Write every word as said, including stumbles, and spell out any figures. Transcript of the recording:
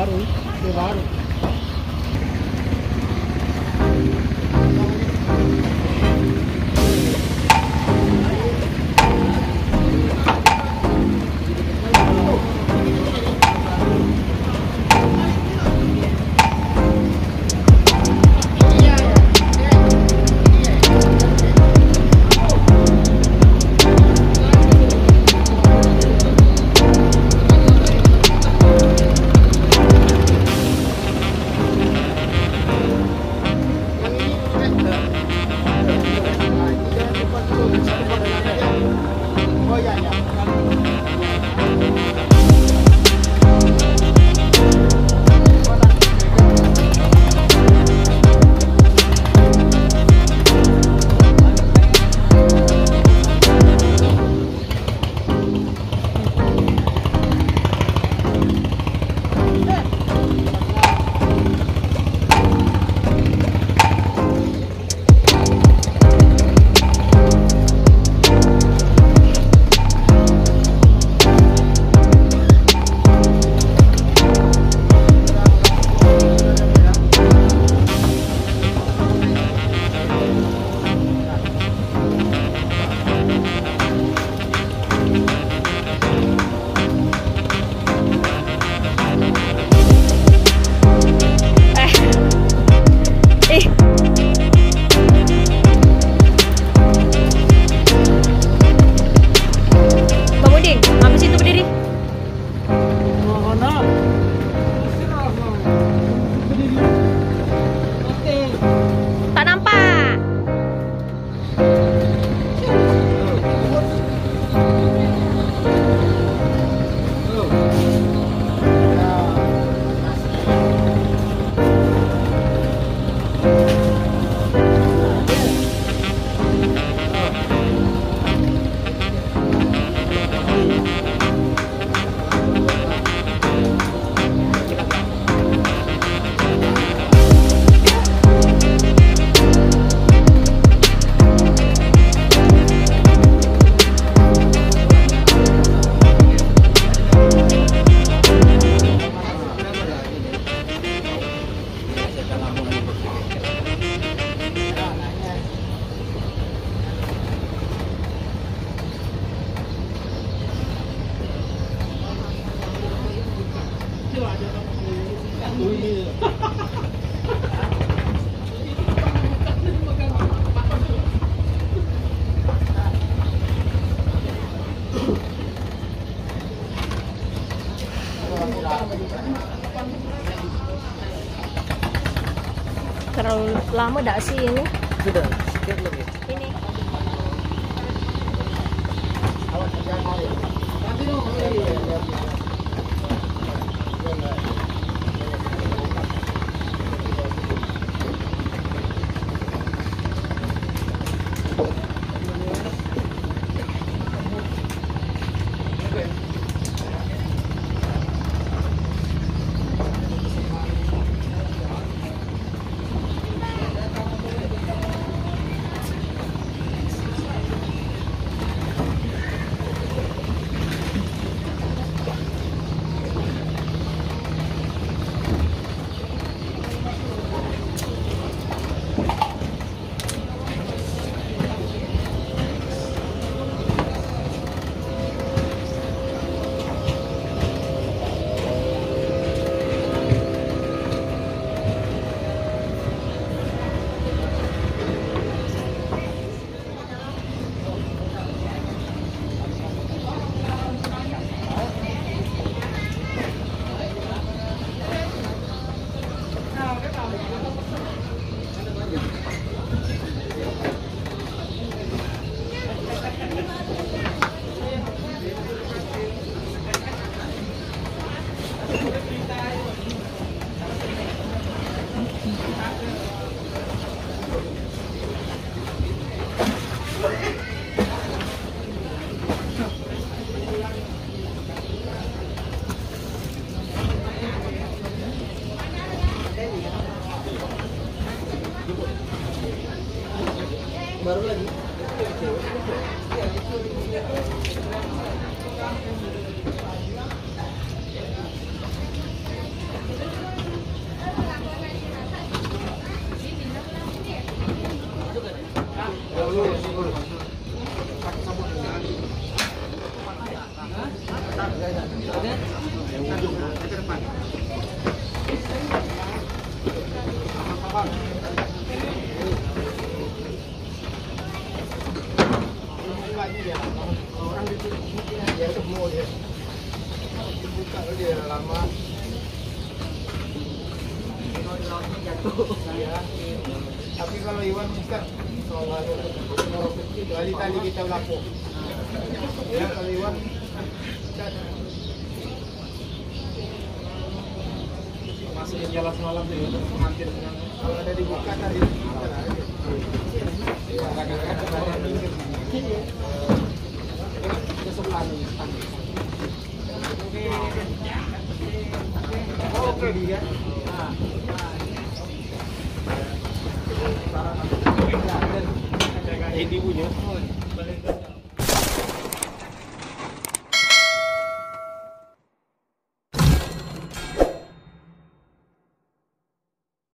వారు ఈ వారు Terlalu lama enggak sih ini? Sudah, sedikit lebih. Ini. Baru lagi. dia dah lama. Nonton jatuh. Ya. Tapi kalau Iwan bukan seolah kalau kali tadi kita laku. Ya kalau Iwan masih jalan semalam tu, hampir dengan kalau ada dibuka tadi. Ini ibunya.